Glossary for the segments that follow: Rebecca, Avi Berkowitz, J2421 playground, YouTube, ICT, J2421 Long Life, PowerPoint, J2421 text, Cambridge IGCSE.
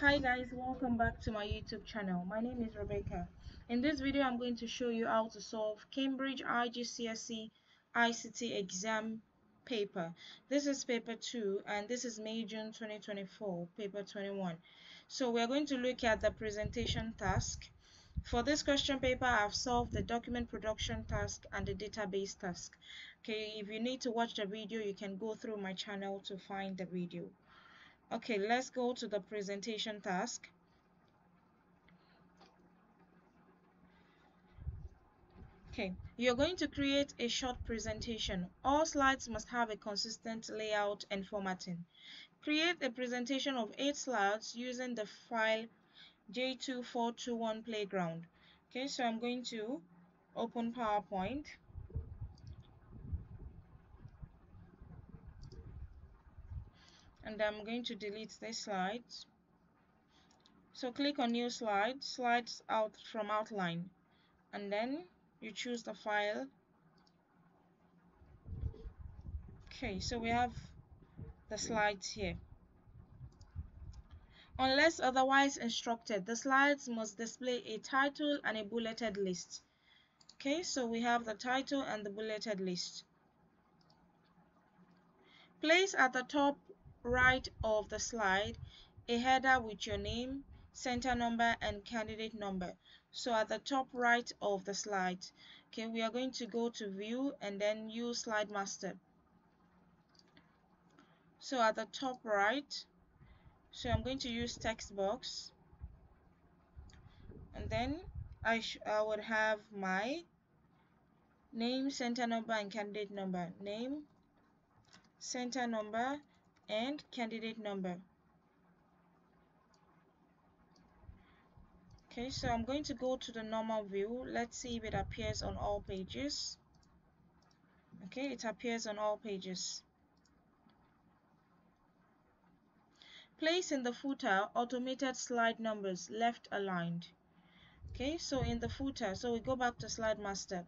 Hi guys, welcome back to my YouTube channel. My name is Rebecca. In this video, I'm going to show you how to solve Cambridge IGCSE ICT exam paper. This is paper 2 and this is May June 2024, paper 21. So we're going to look at the presentation task. For this question paper, I've solved the document production task and the database task. Okay, if you need to watch the video, you can go through my channel to find the video. Okay, let's go to the presentation task. Okay, you're going to create a short presentation. All slides must have a consistent layout and formatting. Create a presentation of 8 slides using the file J2421 playground. Okay, so I'm going to open PowerPoint. And I'm going to delete these slides. So click on new slide, slides out from outline. And then you choose the file. Okay, so we have the slides here. Unless otherwise instructed, the slides must display a title and a bulleted list. Okay, so we have the title and the bulleted list. Place at the top right of the slide a header with your name, center number, and candidate number. So at the top right of the slide, okay, we are going to go to view and then use slide master. So at the top right, so I'm going to use text box, and then I would have my name, center number, and candidate number. Name, center number, and candidate number. Okay, so I'm going to go to the normal view. Let's see if it appears on all pages. Okay, it appears on all pages. Place in the footer automated slide numbers left aligned. Okay, so in the footer, so we go back to slide master.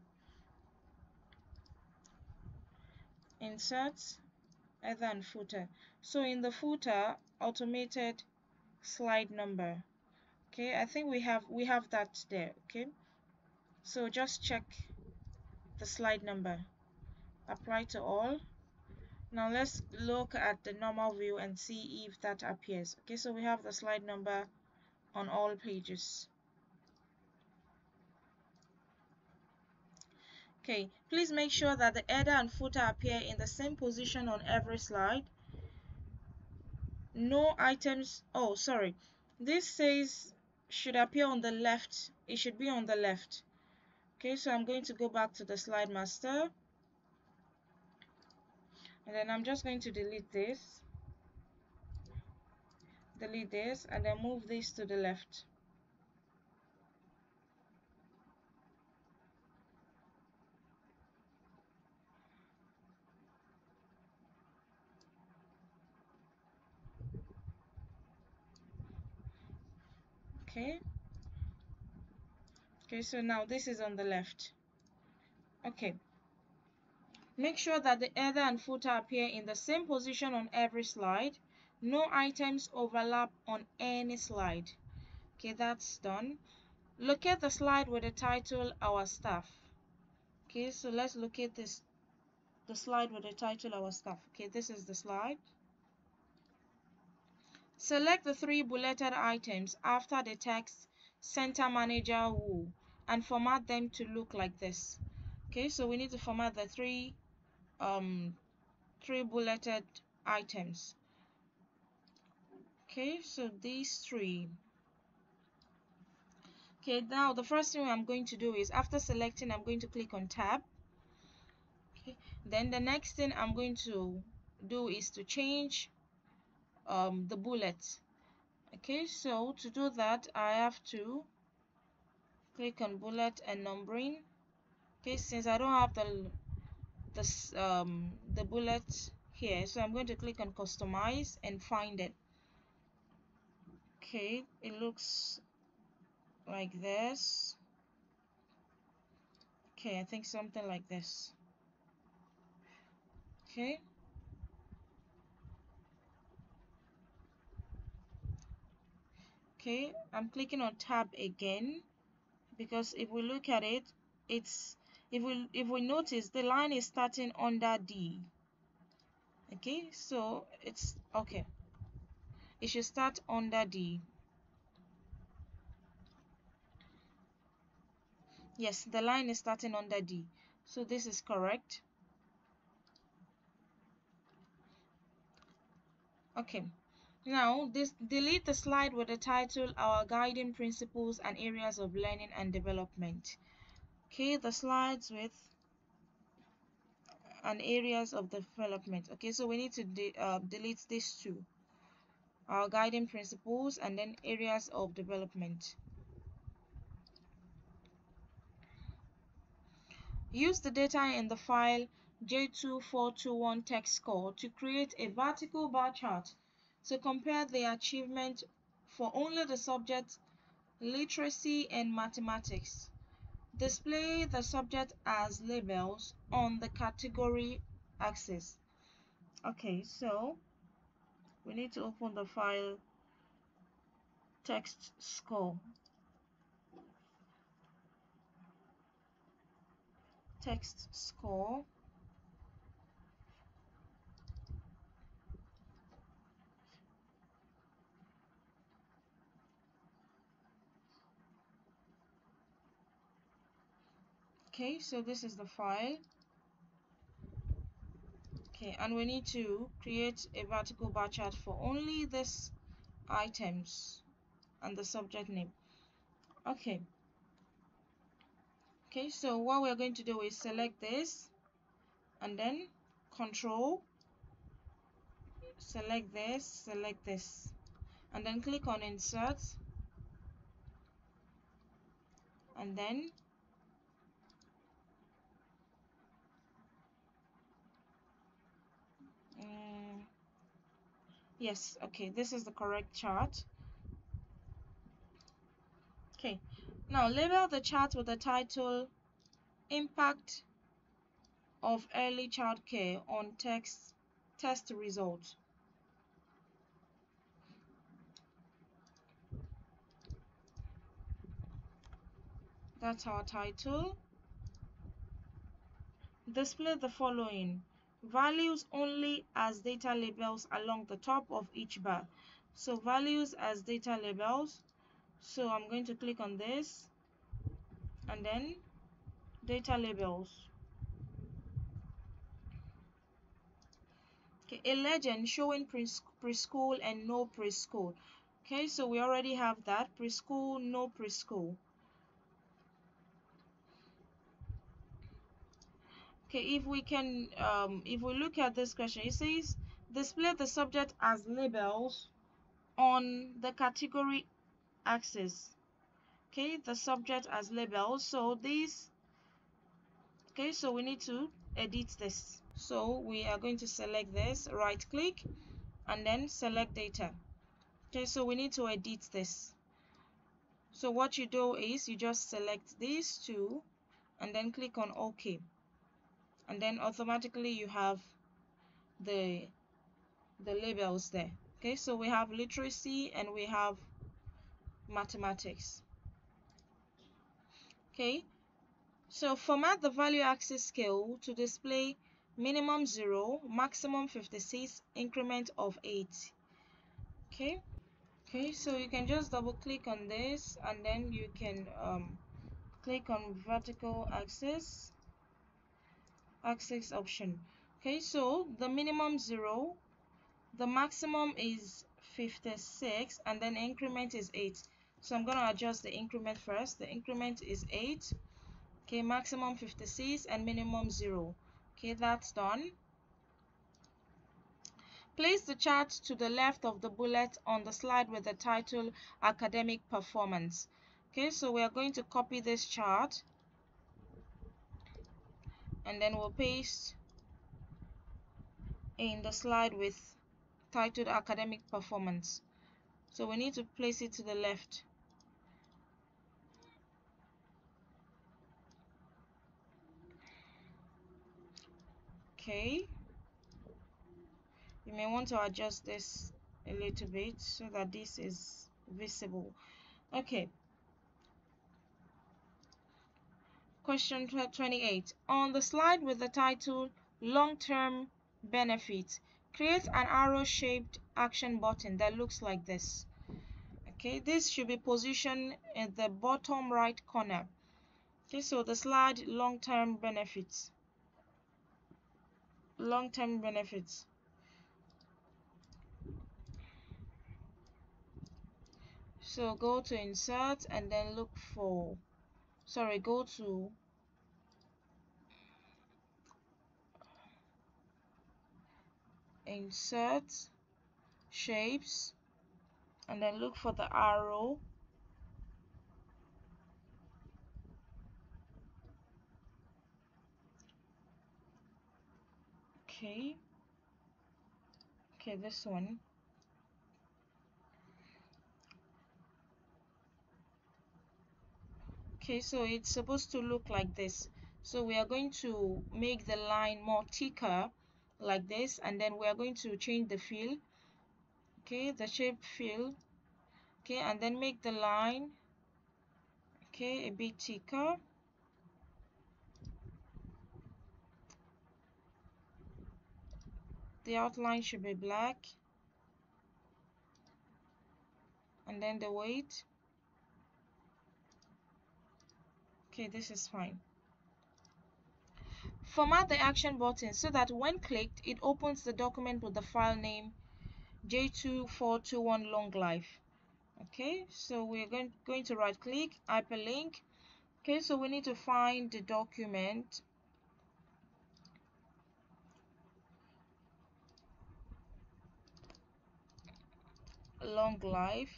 Insert, header and footer. So in the footer, automated slide number. Okay, I think we have that there. Okay, so just check the slide number. Apply to all. Now let's look at the normal view and see if that appears. Okay, so we have the slide number on all pages. Okay, please make sure that the header and footer appear in the same position on every slide. No items, oh sorry, this says should appear on the left. It should be on the left. Okay, so I'm going to go back to the slide master. And then I'm just going to delete this, and then move this to the left. Okay. Okay, so now this is on the left. Okay. Make sure that the header and footer appear in the same position on every slide. No items overlap on any slide. Okay, that's done. Locate the slide with the title Our Staff. Okay, so let's locate the slide with the title Our Staff. Okay, this is the slide. Select the 3 bulleted items after the text Center Manager Who and format them to look like this. Okay, so we need to format the 3 bulleted items. Okay, so these 3. Okay, now the first thing I'm going to do is after selecting, I'm going to click on tab. Okay, then the next thing I'm going to do is to change the bullets. Okay, so to do that, I have to click on bullet and numbering. Okay, since I don't have the bullet here, so I'm going to click on customize and find it. Okay, it looks like this. Okay, I think something like this. Okay, Okay, I'm clicking on tab again, because if we look at it, it's if we notice, the line is starting under D. Okay, so it's okay, it should start under D. Yes, the line is starting under D, so this is correct. Okay, now this delete the slide with the title "Our Guiding Principles and Areas of Learning and Development." Okay, the slides with and areas of development. Okay, so we need to delete these two, "Our Guiding Principles" and then "Areas of Development." Use the data in the file J2421 text score to create a vertical bar chart to compare the achievement for only the subject literacy and mathematics. Display the subject as labels on the category axis. Okay, so we need to open the file text score. Text score. Okay, so this is the file. Okay, and we need to create a vertical bar chart for only these items and the subject name. Okay. Okay, so what we're going to do is select this and then control, select this, and then click on insert, and then yes, okay, this is the correct chart. Okay, now label the chart with the title "Impact of Early Childcare on Test Results." That's our title. Display the following values only as data labels along the top of each bar. So values as data labels. So I'm going to click on this and then data labels. Okay, a legend showing preschool and no preschool. Okay, so we already have that, preschool, no preschool. Okay, if we can, if we look at this question, it says display the subject as labels on the category axis. Okay, the subject as labels. So these, okay, so we need to edit this. So we are going to select this, right click, and then select data. Okay, so we need to edit this. So what you do is you just select these two and then click on OK, and then automatically you have the labels there. Okay, so we have literacy and we have mathematics. Okay, so format the value axis scale to display minimum 0, maximum 56, increment of 8. Okay, okay, so you can just double click on this and then you can click on vertical axis option. Okay, so the minimum 0, the maximum is 56, and then increment is 8. So I'm going to adjust the increment first. The increment is 8. Okay, maximum 56 and minimum 0. Okay, that's done. Place the chart to the left of the bullet on the slide with the title "Academic Performance." Okay, so we are going to copy this chart and then we'll paste in the slide with titled "Academic Performance." So we need to place it to the left. Okay, you may want to adjust this a little bit so that this is visible. Okay. Question 28. On the slide with the title Long-Term Benefits, create an arrow-shaped action button that looks like this. Okay, this should be positioned at the bottom right corner. Okay, so the slide long-term benefits. Long-term benefits. So go to insert and then look for, sorry, go to insert shapes and then look for the arrow. Okay. Okay, this one. Okay, so it's supposed to look like this. So we are going to make the line more thicker like this, and then we are going to change the fill. Okay, the shape fill. Okay, and then make the line, okay, a bit thicker. The outline should be black, and then the weight. Okay, this is fine. Format the action button so that when clicked, it opens the document with the file name J2421 Long Life. Okay, so we're going to right click, hyperlink. Okay, so we need to find the document. Long Life.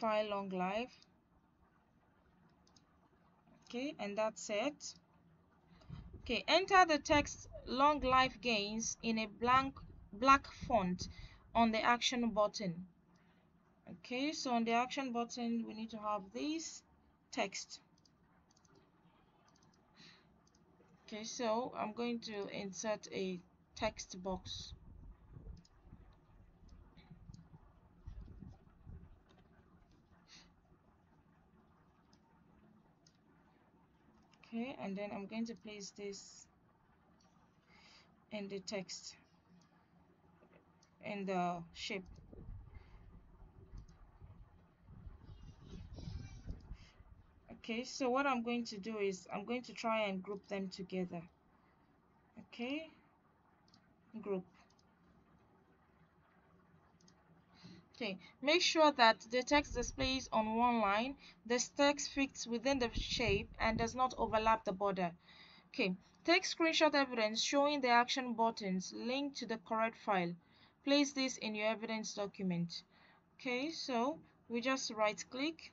File Long Life. Okay, and that's it. Okay, enter the text Long Life Gains in a black font on the action button. Okay, so on the action button we need to have this text. Okay, so I'm going to insert a text box. Okay, and then I'm going to place this in the text, in the shape. Okay, so what I'm going to do is I'm going to try and group them together. Okay, group. Okay, make sure that the text displays on one line, this text fits within the shape and does not overlap the border. Okay, take screenshot evidence showing the action buttons linked to the correct file. Place this in your evidence document. Okay, so we just right click.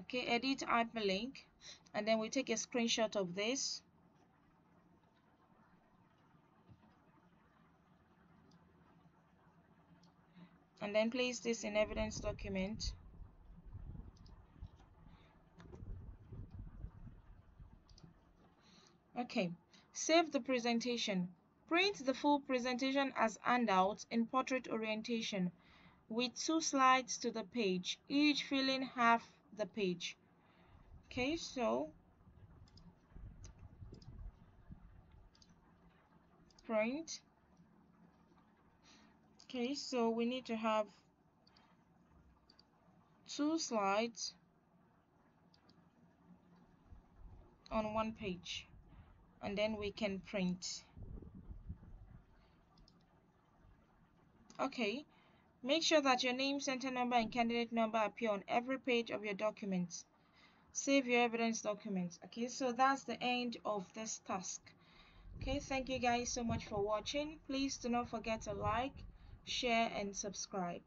Okay, edit hyperlink, and then we take a screenshot of this. And then place this in evidence document. Okay, save the presentation. Print the full presentation as handout in portrait orientation with 2 slides to the page, each filling half the page. Okay, so print. Okay, so we need to have 2 slides on one page, and then we can print. Okay, make sure that your name, center number, and candidate number appear on every page of your documents. Save your evidence documents. Okay, so that's the end of this task. Okay, thank you guys so much for watching. Please do not forget to like, share and subscribe.